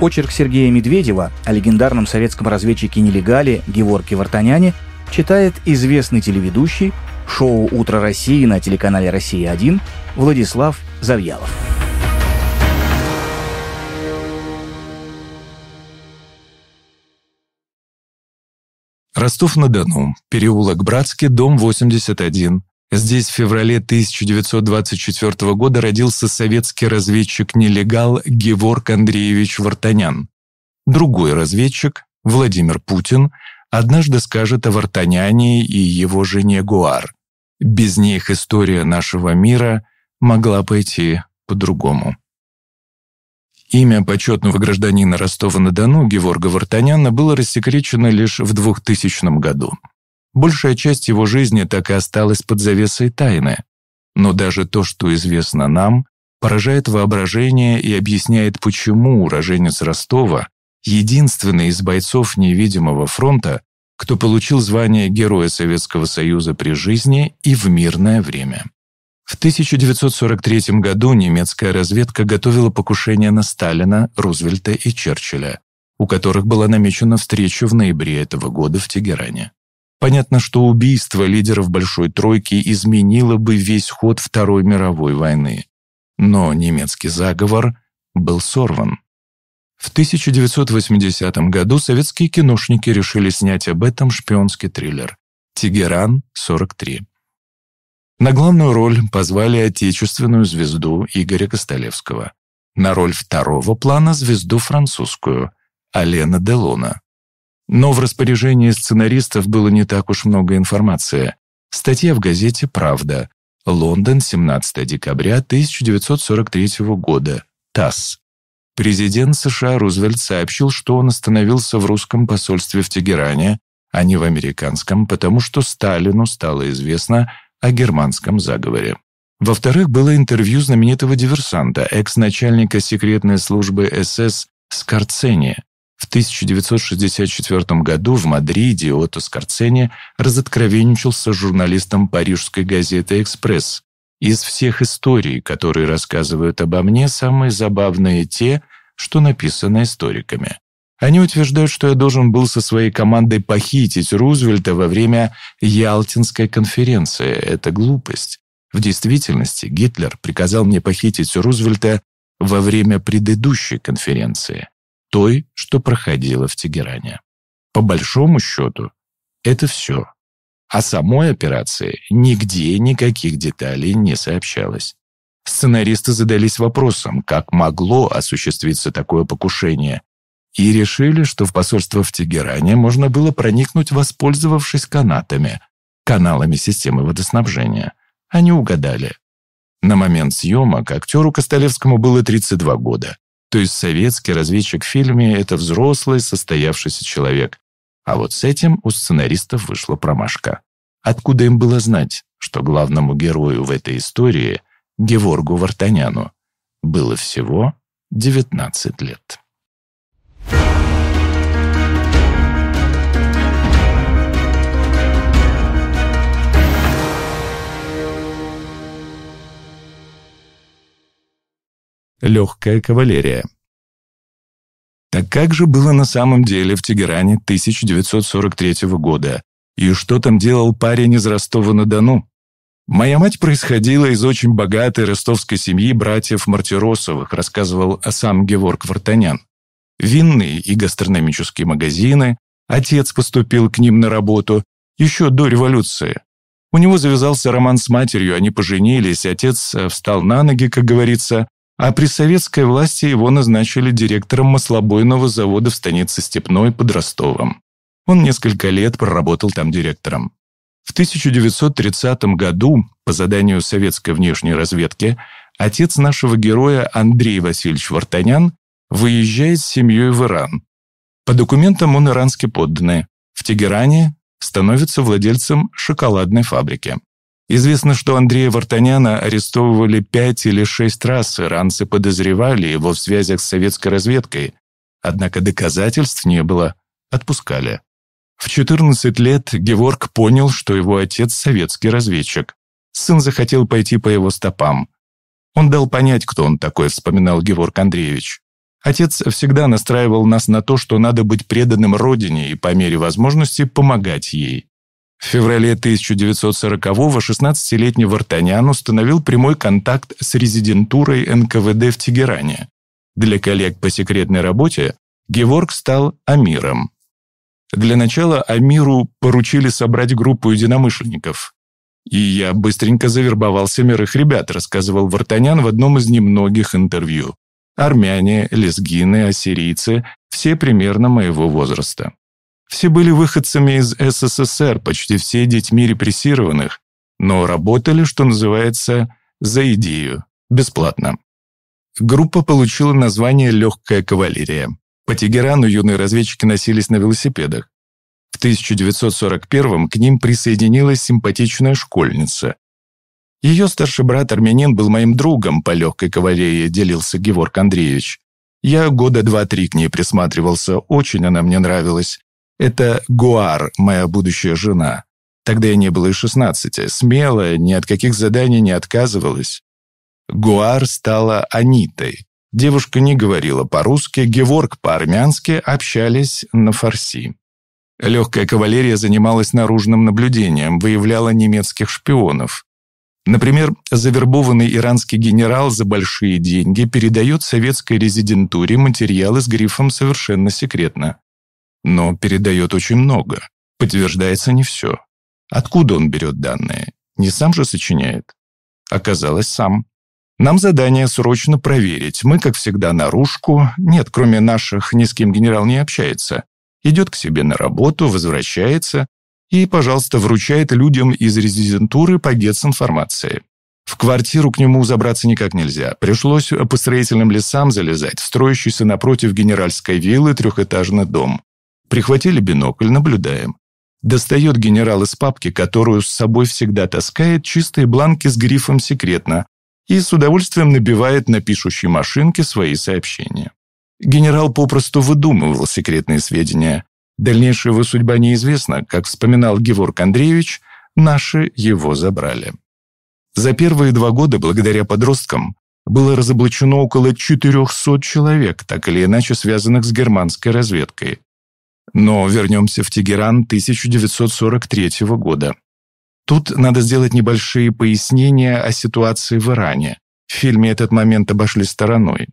Очерк Сергея Медведева о легендарном советском разведчике-нелегале Геворке Вартаняне читает известный телеведущий шоу «Утро России» на телеканале «Россия-1» Владислав Завьялов. Ростов-на-Дону, переулок Братский, дом 81. Здесь в феврале 1924 года родился советский разведчик-нелегал Геворг Андреевич Вартанян. Другой разведчик, Владимир Путин, однажды скажет о Вартаняне и его жене Гуар. Без них история нашего мира могла пойти по-другому. Имя почетного гражданина Ростова-на-Дону Геворга Вартаняна было рассекречено лишь в 2000 году. Большая часть его жизни так и осталась под завесой тайны. Но даже то, что известно нам, поражает воображение и объясняет, почему уроженец Ростова, единственный из бойцов невидимого фронта, кто получил звание Героя Советского Союза при жизни и в мирное время. В 1943 году немецкая разведка готовила покушение на Сталина, Рузвельта и Черчилля, у которых была намечена встреча в ноябре этого года в Тегеране. Понятно, что убийство лидеров Большой Тройки изменило бы весь ход Второй мировой войны. Но немецкий заговор был сорван. В 1980 году советские киношники решили снять об этом шпионский триллер «Тегеран, 43». На главную роль позвали отечественную звезду Игоря Костолевского. На роль второго плана звезду французскую Алена Делона. Но в распоряжении сценаристов было не так уж много информации. Статья в газете «Правда», Лондон, 17 декабря 1943 года, ТАСС. Президент США Рузвельт сообщил, что он остановился в русском посольстве в Тегеране, а не в американском, потому что Сталину стало известно о германском заговоре. Во-вторых, было интервью знаменитого диверсанта, экс-начальника секретной службы СС Скорцени. В 1964 году в Мадриде Отто Скорцени разоткровенничался с журналистом парижской газеты «Экспресс». Из всех историй, которые рассказывают обо мне, самые забавные те, что написаны историками. Они утверждают, что я должен был со своей командой похитить Рузвельта во время Ялтинской конференции. Это глупость. В действительности Гитлер приказал мне похитить Рузвельта во время предыдущей конференции. Той, что проходила в Тегеране. По большому счету, это все. О самой операции нигде никаких деталей не сообщалось. Сценаристы задались вопросом, как могло осуществиться такое покушение, и решили, что в посольство в Тегеране можно было проникнуть, воспользовавшись каналами системы водоснабжения. Они угадали. На момент съемок актеру Костолевскому было 32 года. То есть советский разведчик в фильме – это взрослый, состоявшийся человек. А вот с этим у сценаристов вышла промашка. Откуда им было знать, что главному герою в этой истории, Геворгу Вартаняну, было всего 19 лет? Легкая кавалерия. Так как же было на самом деле в Тегеране 1943 года? И что там делал парень из Ростова-на-Дону? «Моя мать происходила из очень богатой ростовской семьи братьев Мартиросовых», рассказывал сам Геворг Вартанян. «Винные и гастрономические магазины, отец поступил к ним на работу еще до революции. У него завязался роман с матерью, они поженились, отец встал на ноги, как говорится, а при советской власти его назначили директором маслобойного завода в станице Степной под Ростовом. Он несколько лет проработал там директором. В 1930 году, по заданию советской внешней разведки, отец нашего героя Андрей Васильевич Вартанян выезжает с семьей в Иран. По документам он иранский подданный. В Тегеране становится владельцем шоколадной фабрики. Известно, что Андрея Вартаняна арестовывали 5 или 6 раз, иранцы подозревали его в связях с советской разведкой, однако доказательств не было, отпускали. В 14 лет Геворг понял, что его отец советский разведчик. Сын захотел пойти по его стопам. Он дал понять, кто он такой, вспоминал Геворг Андреевич. Отец всегда настраивал нас на то, что надо быть преданным родине и по мере возможности помогать ей. В феврале 1940-го 16-летний Вартанян установил прямой контакт с резидентурой НКВД в Тегеране. Для коллег по секретной работе Геворг стал амиром. Для начала амиру поручили собрать группу единомышленников. «И я быстренько завербовал семерых ребят», — рассказывал Вартанян в одном из немногих интервью. «Армяне, лезгины, ассирийцы — все примерно моего возраста. Все были выходцами из СССР, почти все детьми репрессированных, но работали, что называется, за идею, бесплатно». Группа получила название «Легкая кавалерия». По Тегерану юные разведчики носились на велосипедах. В 1941-м к ним присоединилась симпатичная школьница. «Ее старший брат-армянин был моим другом по легкой кавалерии», — делился Геворг Андреевич. «Я года 2-3 к ней присматривался, очень она мне нравилась. Это Гуар, моя будущая жена. Тогда я не было и 16, смелая, ни от каких заданий не отказывалась». Гуар стала Анитой. Девушка не говорила по-русски, Геворг по-армянски, общались на фарси. Легкая кавалерия занималась наружным наблюдением, выявляла немецких шпионов. Например, завербованный иранский генерал за большие деньги передает советской резидентуре материалы с грифом «совершенно секретно». Но передает очень много. Подтверждается не все. Откуда он берет данные? Не сам же сочиняет? Оказалось, сам. Нам задание срочно проверить. Мы, как всегда, наружку. Нет, кроме наших, ни с кем генерал не общается. Идет к себе на работу, возвращается и, пожалуйста, вручает людям из резидентуры пакет с информацией. В квартиру к нему забраться никак нельзя. Пришлось по строительным лесам залезать в строящийся напротив генеральской виллы трехэтажный дом. Прихватили бинокль, наблюдаем. Достает генерал из папки, которую с собой всегда таскает, чистые бланки с грифом «Секретно» и с удовольствием набивает на пишущей машинке свои сообщения. Генерал попросту выдумывал секретные сведения. Дальнейшая его судьба неизвестна. Как вспоминал Геворг Андреевич, наши его забрали. За первые 2 года, благодаря подросткам, было разоблачено около 400 человек, так или иначе связанных с германской разведкой. Но вернемся в Тегеран 1943 года. Тут надо сделать небольшие пояснения о ситуации в Иране. В фильме этот момент обошли стороной.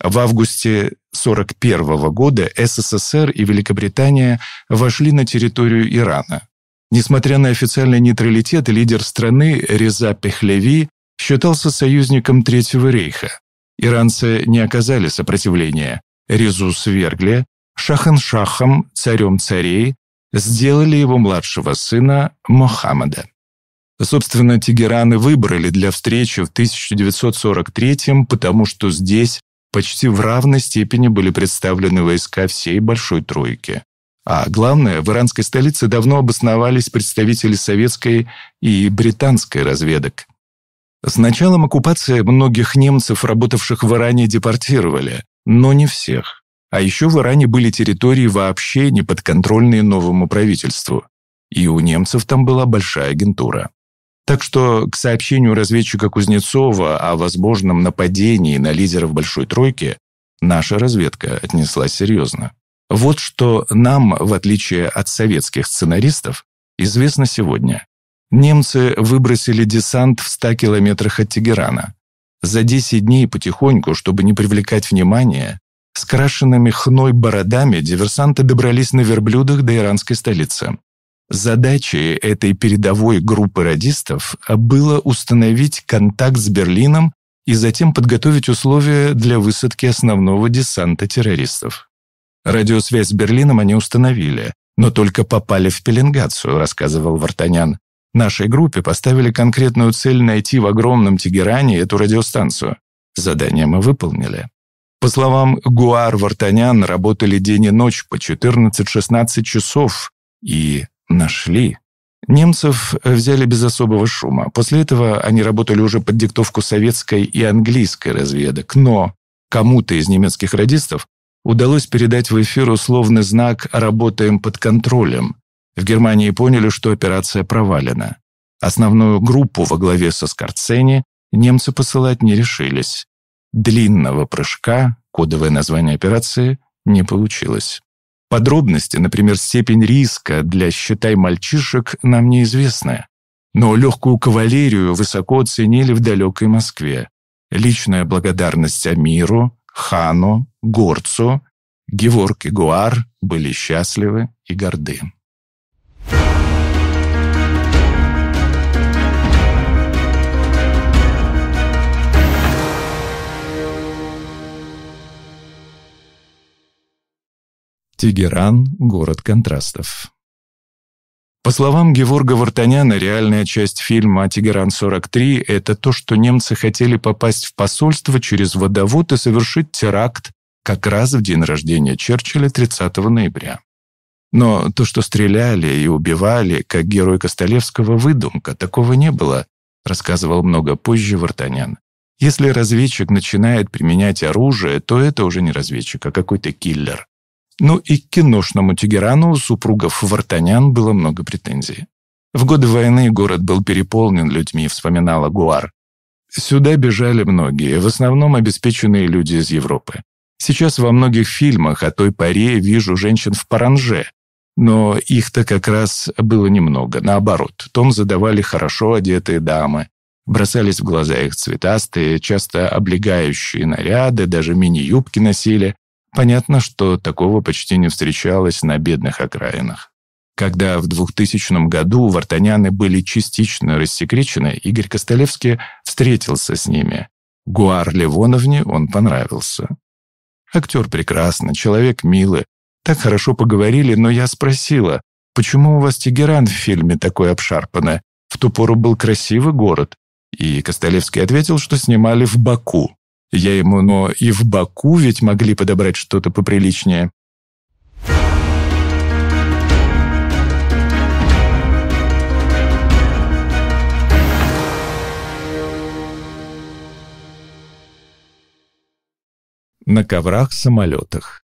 В августе 1941 года СССР и Великобритания вошли на территорию Ирана. Несмотря на официальный нейтралитет, лидер страны Реза Пехлеви считался союзником Третьего рейха. Иранцы не оказали сопротивления. Резу свергли, Шахан-Шахом, царем царей, сделали его младшего сына Мохаммеда. Собственно, Тегеран и выбрали для встречи в 1943-м, потому что здесь почти в равной степени были представлены войска всей Большой Тройки. А главное, в иранской столице давно обосновались представители советской и британской разведок. С началом оккупации многих немцев, работавших в Иране, депортировали, но не всех. А еще в Иране были территории, вообще не подконтрольные новому правительству. И у немцев там была большая агентура. Так что к сообщению разведчика Кузнецова о возможном нападении на лидеров Большой Тройки наша разведка отнеслась серьезно. Вот что нам, в отличие от советских сценаристов, известно сегодня. Немцы выбросили десант в 100 километрах от Тегерана. За 10 дней потихоньку, чтобы не привлекать внимания, с крашенными хной бородами диверсанты добрались на верблюдах до иранской столицы. Задачей этой передовой группы радистов было установить контакт с Берлином и затем подготовить условия для высадки основного десанта террористов. «Радиосвязь с Берлином они установили, но только попали в пеленгацию», — рассказывал Вартанян. «Нашей группе поставили конкретную цель найти в огромном Тегеране эту радиостанцию. Задание мы выполнили». По словам Гуар Вартанян, работали день и ночь по 14-16 часов и... нашли. Немцев взяли без особого шума. После этого они работали уже под диктовку советской и английской разведок. Но кому-то из немецких радистов удалось передать в эфир условный знак «Работаем под контролем». В Германии поняли, что операция провалена. Основную группу во главе со Скорцени немцы посылать не решились. длинного прыжка, кодовое название операции, не получилось. Подробности, например, степень риска для «считай мальчишек» нам неизвестны, но легкую кавалерию высоко оценили в далекой Москве. Личная благодарность Амиру, Хану, Горцу, Геворг и Гуар были счастливы и горды. Тегеран – город контрастов. По словам Геворга Вартаняна, реальная часть фильма «Тегеран-43» – это то, что немцы хотели попасть в посольство через водовод и совершить теракт как раз в день рождения Черчилля 30 ноября. Но то, что стреляли и убивали, как герой Костолевского, выдумка, такого не было, рассказывал много позже Вартанян. Если разведчик начинает применять оружие, то это уже не разведчик, а какой-то киллер. Ну и к киношному Тегерану у супругов Вартанян было много претензий. В годы войны город был переполнен людьми, вспоминала Гуар. Сюда бежали многие, в основном обеспеченные люди из Европы. Сейчас во многих фильмах о той поре вижу женщин в паранже, но их-то как раз было немного. Наоборот, том задавали хорошо одетые дамы, бросались в глаза их цветастые, часто облегающие наряды, даже мини-юбки носили. Понятно, что такого почти не встречалось на бедных окраинах. Когда в 2000 году вартаняны были частично рассекречены, Игорь Костолевский встретился с ними. Гуар Левоновне он понравился. «Актер прекрасно, человек милый. Так хорошо поговорили, но я спросила, почему у вас Тегеран в фильме такой обшарпанный? В ту пору был красивый город». И Костолевский ответил, что снимали в Баку. Я ему, но и в Баку ведь могли подобрать что-то поприличнее. На коврах-самолетах.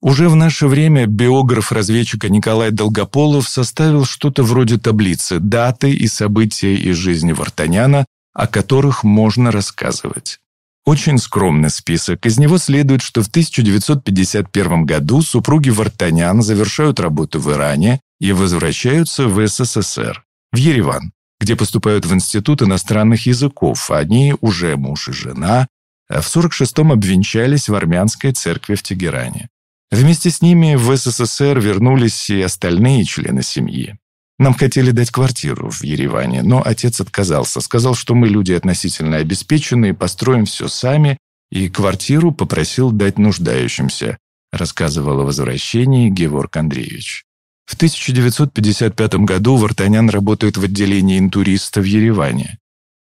Уже в наше время биограф разведчика Николай Долгополов составил что-то вроде таблицы даты и события из жизни Вартаняна, о которых можно рассказывать. Очень скромный список. Из него следует, что в 1951 году супруги Вартанян завершают работу в Иране и возвращаются в СССР, в Ереван, где поступают в Институт иностранных языков, а они уже муж и жена, а в 1946-м обвенчались в армянской церкви в Тегеране. Вместе с ними в СССР вернулись и остальные члены семьи. Нам хотели дать квартиру в Ереване, но отец отказался. Сказал, что мы люди относительно обеспеченные, построим все сами, и квартиру попросил дать нуждающимся, рассказывал о возвращении Геворг Андреевич. В 1955 году Вартанян работает в отделении интуриста в Ереване.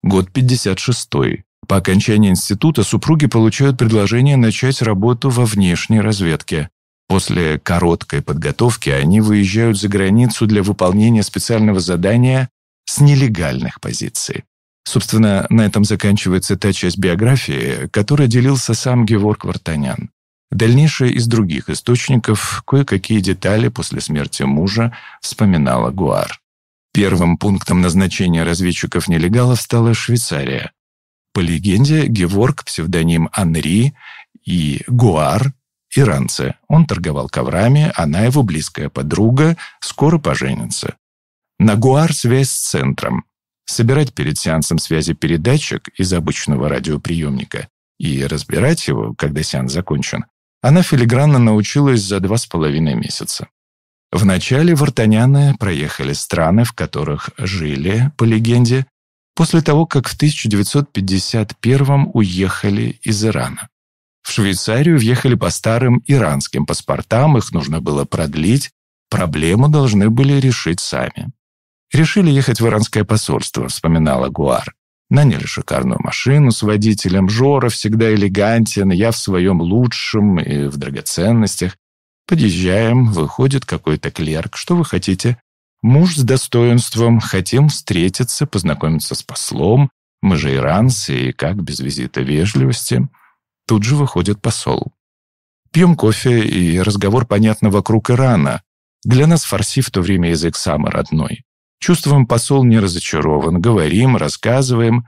Год 56-й. По окончании института супруги получают предложение начать работу во внешней разведке. После короткой подготовки они выезжают за границу для выполнения специального задания с нелегальных позиций. Собственно, на этом заканчивается та часть биографии, которой делился сам Геворг Вартанян. Дальнейшее из других источников, кое-какие детали после смерти мужа, вспоминала Гуар. Первым пунктом назначения разведчиков-нелегалов стала Швейцария. По легенде, Геворг, псевдоним Анри и Гуар, иранцы. Он торговал коврами, она его близкая подруга, скоро поженится. На Гуар связь с центром. Собирать перед сеансом связи передатчик из обычного радиоприемника и разбирать его, когда сеанс закончен, она филигранно научилась за 2,5 месяца. Вначале вартаняны проехали страны, в которых жили, по легенде, после того, как в 1951-м уехали из Ирана. В Швейцарию въехали по старым иранским паспортам, их нужно было продлить, проблему должны были решить сами. «Решили ехать в иранское посольство», — вспоминала Гуар. «Наняли шикарную машину с водителем, Жора всегда элегантен, я в своем лучшем и в драгоценностях. Подъезжаем, выходит какой-то клерк. Что вы хотите? Муж с достоинством, хотим встретиться, познакомиться с послом, мы же иранцы, и как без визита вежливости». Тут же выходит посол. Пьем кофе, и разговор, понятно, вокруг Ирана. Для нас фарси в то время язык самый родной. Чувствуем, посол не разочарован. Говорим, рассказываем.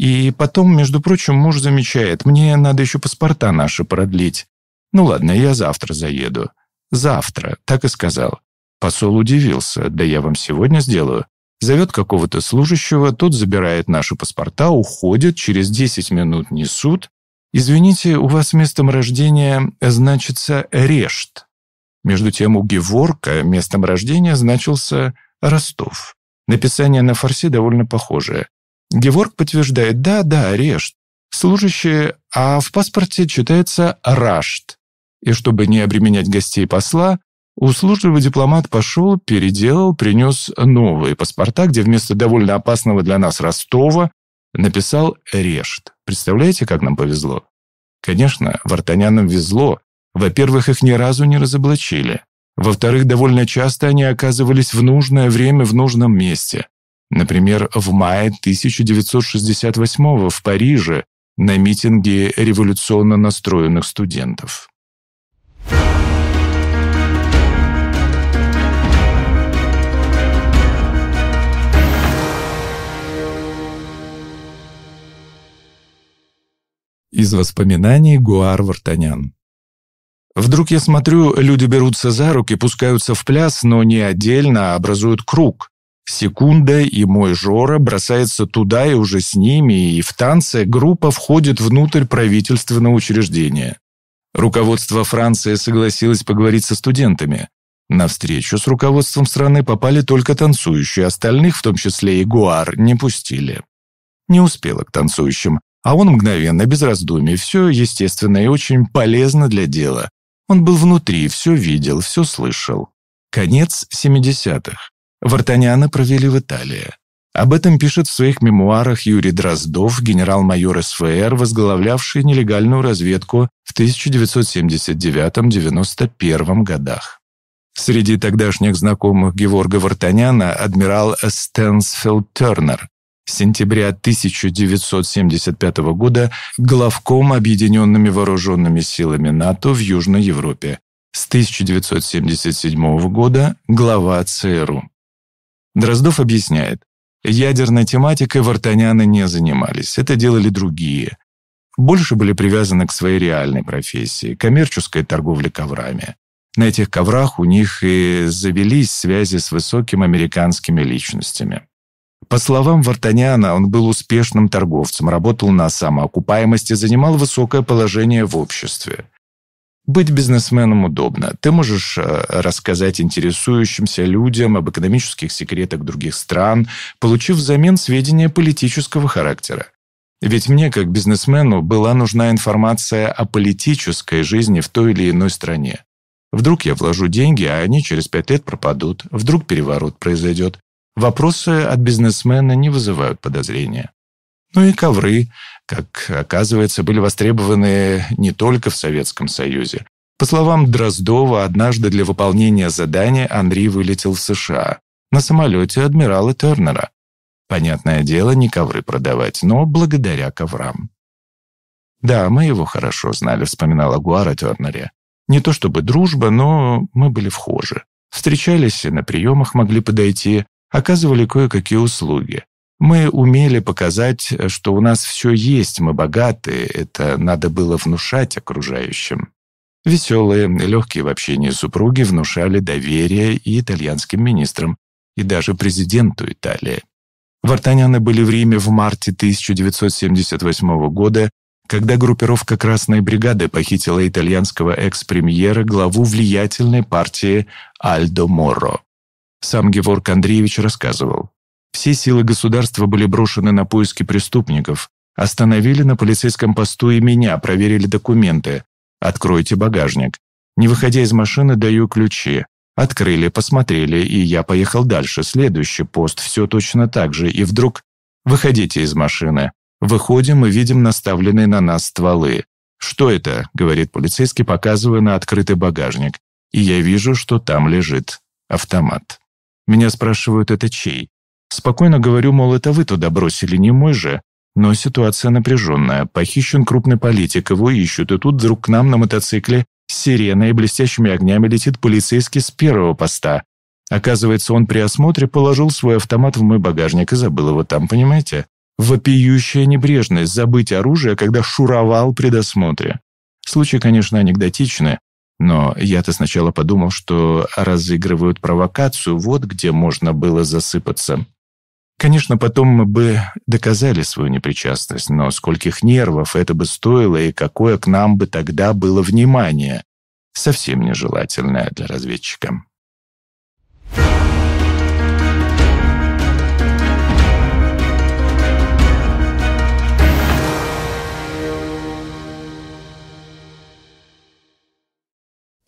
И потом, между прочим, муж замечает, мне надо еще паспорта наши продлить. Ну ладно, я завтра заеду. Завтра, так и сказал. Посол удивился, да я вам сегодня сделаю. Зовет какого-то служащего, тот забирает наши паспорта, уходит, через 10 минут несут. Извините, у вас местом рождения значится Решт. Между тем у Геворка местом рождения значился Ростов. Написание на фарси довольно похожее. Геворг подтверждает, да, Решт. Служащие, а в паспорте читается Рашт. И чтобы не обременять гостей посла, услужливый дипломат пошел, переделал, принес новые паспорта, где вместо довольно опасного для нас Ростова написал Решт. Представляете, как нам повезло? Конечно, вартанянам везло. Во-первых, их ни разу не разоблачили. Во-вторых, довольно часто они оказывались в нужное время в нужном месте. Например, в мае 1968-го в Париже на митинге революционно настроенных студентов. Из воспоминаний Гоар Вартанян. Вдруг я смотрю, люди берутся за руки, пускаются в пляс, но не отдельно, а образуют круг. Секунда, и мой Жора бросается туда, и уже с ними, и в танце группа входит внутрь правительственного учреждения. Руководство Франции согласилось поговорить со студентами. На встречу с руководством страны попали только танцующие, остальных, в том числе и Гоар, не пустили. Не успела к танцующим. А он мгновенно, без раздумий, все естественно и очень полезно для дела. Он был внутри, все видел, все слышал. Конец 70-х. Вартаняна провели в Италии. Об этом пишет в своих мемуарах Юрий Дроздов, генерал-майор СВР, возглавлявший нелегальную разведку в 1979-91 годах. Среди тогдашних знакомых Геворга Вартаняна адмирал Стэнсфилд Тернер, с сентября 1975 года главком Объединенными Вооруженными Силами НАТО в Южной Европе. С 1977 года глава ЦРУ. Дроздов объясняет, ядерной тематикой вартаняны не занимались, это делали другие. Больше были привязаны к своей реальной профессии, коммерческой торговле коврами. На этих коврах у них и завелись связи с высокими американскими личностями. По словам Вартаняна, он был успешным торговцем, работал на самоокупаемости, занимал высокое положение в обществе. Быть бизнесменом удобно. Ты можешь рассказать интересующимся людям об экономических секретах других стран, получив взамен сведения политического характера. Ведь мне, как бизнесмену, была нужна информация о политической жизни в той или иной стране. Вдруг я вложу деньги, а они через 5 лет пропадут, вдруг переворот произойдет. Вопросы от бизнесмена не вызывают подозрения. Ну и ковры, как оказывается, были востребованы не только в Советском Союзе. По словам Дроздова, однажды для выполнения задания Анри вылетел в США на самолете адмирала Тернера. Понятное дело, не ковры продавать, но благодаря коврам. «Да, мы его хорошо знали», — вспоминала Гоар о Тернере. «Не то чтобы дружба, но мы были вхожи. Встречались и на приемах могли подойти». Оказывали кое-какие услуги. Мы умели показать, что у нас все есть, мы богатые, это надо было внушать окружающим. Веселые, легкие в общении супруги внушали доверие и итальянским министрам, и даже президенту Италии. Вартаняны были в Риме в марте 1978 года, когда группировка «Красной бригады» похитила итальянского экс-премьера, главу влиятельной партии Альдо Морро. Сам Геворг Андреевич рассказывал. Все силы государства были брошены на поиски преступников. Остановили на полицейском посту и меня, проверили документы. Откройте багажник. Не выходя из машины, даю ключи. Открыли, посмотрели, и я поехал дальше. Следующий пост, все точно так же. И вдруг выходите из машины. Выходим и видим наставленные на нас стволы. «Что это?» – говорит полицейский, показывая на открытый багажник. И я вижу, что там лежит автомат. Меня спрашивают, это чей? Спокойно говорю, мол, это вы туда бросили, не мой же. Но ситуация напряженная. Похищен крупный политик, его ищут. И тут вдруг к нам на мотоцикле с сиреной и блестящими огнями летит полицейский с первого поста. Оказывается, он при осмотре положил свой автомат в мой багажник и забыл его там, понимаете? Вопиющая небрежность забыть оружие, когда шуровал при досмотре. Случаи, конечно, анекдотичны, но я-то сначала подумал, что разыгрывают провокацию, вот где можно было засыпаться. Конечно, потом мы бы доказали свою непричастность, но скольких нервов это бы стоило и какое к нам бы тогда было внимание, совсем нежелательное для разведчика.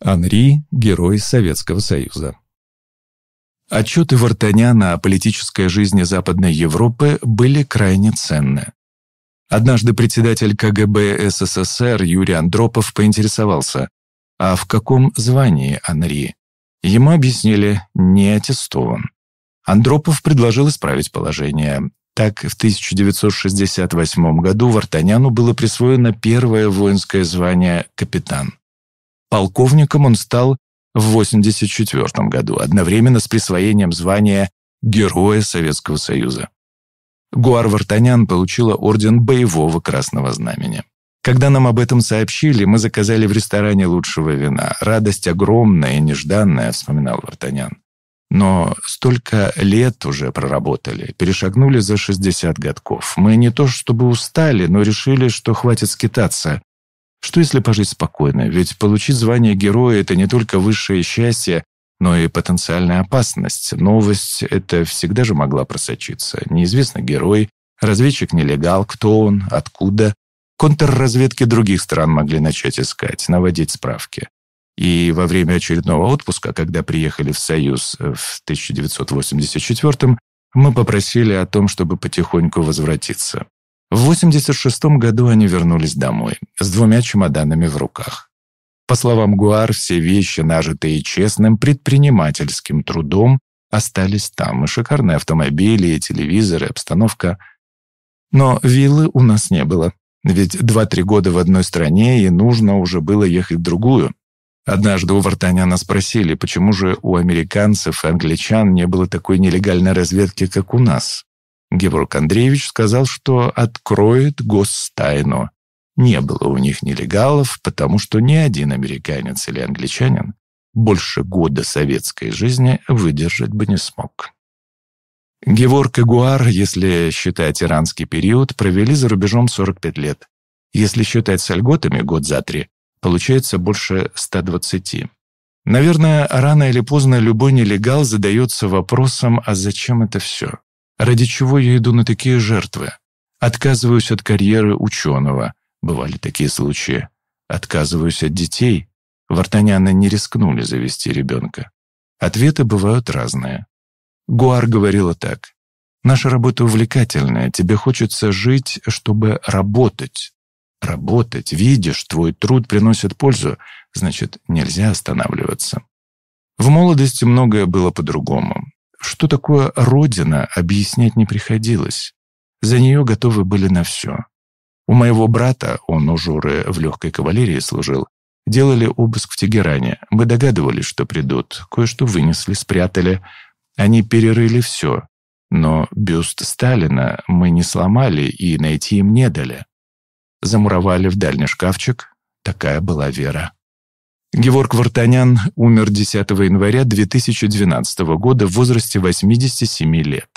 Анри, герой Советского Союза. Отчеты Вартаняна о политической жизни Западной Европы были крайне ценны. Однажды председатель КГБ СССР Юрий Андропов поинтересовался, а в каком звании Анри? Ему объяснили, не аттестован. Андропов предложил исправить положение. Так, в 1968 году Вартаняну было присвоено первое воинское звание «Капитан». Полковником он стал в 1984 году, одновременно с присвоением звания Героя Советского Союза. Гоар Вартанян получила орден Боевого Красного Знамени. Когда нам об этом сообщили, мы заказали в ресторане лучшего вина. Радость огромная и нежданная, вспоминал Вартанян. Но столько лет уже проработали, перешагнули за 60 годков. Мы не то чтобы устали, но решили, что хватит скитаться. Что если пожить спокойно? Ведь получить звание героя – это не только высшее счастье, но и потенциальная опасность. Новость – это всегда же могла просочиться. Неизвестно герой, разведчик-нелегал, кто он, откуда. Контрразведки других стран могли начать искать, наводить справки. И во время очередного отпуска, когда приехали в Союз в 1984-м, мы попросили о том, чтобы потихоньку возвратиться. В 1986 году они вернулись домой, с двумя чемоданами в руках. По словам Гуар, все вещи, нажитые честным предпринимательским трудом, остались там. И шикарные автомобили, и телевизоры, и обстановка. Но виллы у нас не было. Ведь 2-3 года в одной стране, и нужно уже было ехать в другую. Однажды у Вартаняна спросили, почему же у американцев и англичан не было такой нелегальной разведки, как у нас. Геворг Андреевич сказал, что откроет гостайну. Не было у них нелегалов, потому что ни один американец или англичанин больше года советской жизни выдержать бы не смог. Геворг и Гуар, если считать иранский период, провели за рубежом 45 лет. Если считать с льготами год за 3, получается больше 120. Наверное, рано или поздно любой нелегал задается вопросом, а зачем это все? Ради чего я иду на такие жертвы? Отказываюсь от карьеры ученого. Бывали такие случаи. Отказываюсь от детей. Вартаняны не рискнули завести ребенка. Ответы бывают разные. Гуар говорила так. «Наша работа увлекательная. Тебе хочется жить, чтобы работать. Работать. Видишь, твой труд приносит пользу. Значит, нельзя останавливаться». В молодости многое было по-другому. Что такое родина, объяснять не приходилось. За нее готовы были на все. У моего брата, он у Жоры в легкой кавалерии служил, делали обыск в Тегеране. Мы догадывались, что придут. Кое-что вынесли, спрятали. Они перерыли все. Но бюст Сталина мы не сломали и найти им не дали. Замуровали в дальний шкафчик. Такая была вера. Геворг Вартанян умер 10 января 2012 года в возрасте 87 лет.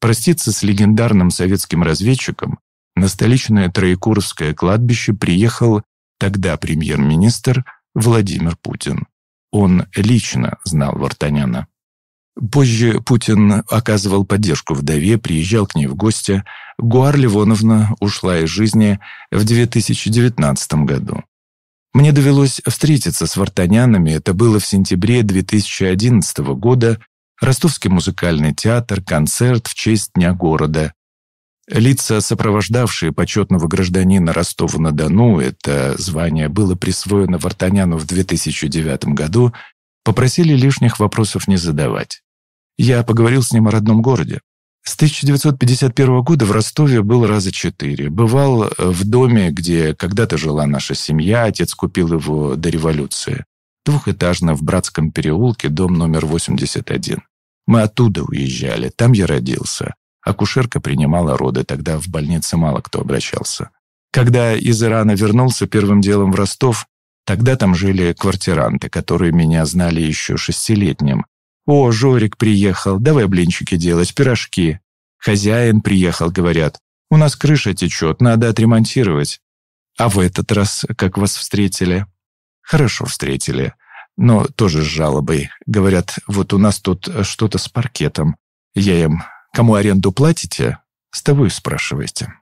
Проститься с легендарным советским разведчиком на столичное Троекуровское кладбище приехал тогда премьер-министр Владимир Путин. Он лично знал Вартаняна. Позже Путин оказывал поддержку вдове, приезжал к ней в гости. Гуар Ливоновна ушла из жизни в 2019 году. Мне довелось встретиться с Вартанянами, это было в сентябре 2011 года, Ростовский музыкальный театр, концерт в честь Дня города. Лица, сопровождавшие почетного гражданина Ростова-на-Дону, это звание было присвоено Вартаняну в 2009 году, попросили лишних вопросов не задавать. Я поговорил с ним о родном городе. С 1951 года в Ростове был раза 4. Бывал в доме, где когда-то жила наша семья, отец купил его до революции. Двухэтажно в Братском переулке, дом номер 81. Мы оттуда уезжали, там я родился. Акушерка принимала роды, тогда в больнице мало кто обращался. Когда из Ирана вернулся первым делом в Ростов, тогда там жили квартиранты, которые меня знали еще шестилетним. «О, Жорик приехал, давай блинчики делать, пирожки». «Хозяин приехал», говорят. «У нас крыша течет, надо отремонтировать». «А в этот раз как вас встретили?» «Хорошо встретили, но тоже с жалобой. Говорят, вот у нас тут что-то с паркетом». Я им: «Кому аренду платите, с того и спрашиваете».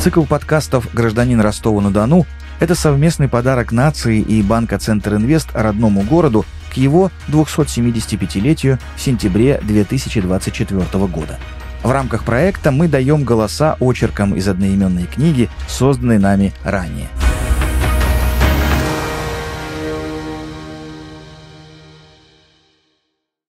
Цикл подкастов «Гражданин Ростова-на-Дону» — это совместный подарок нации и банка «Центр Инвест» родному городу к его 275-летию в сентябре 2024 года. В рамках проекта мы даем голоса очеркам из одноименной книги, созданной нами ранее.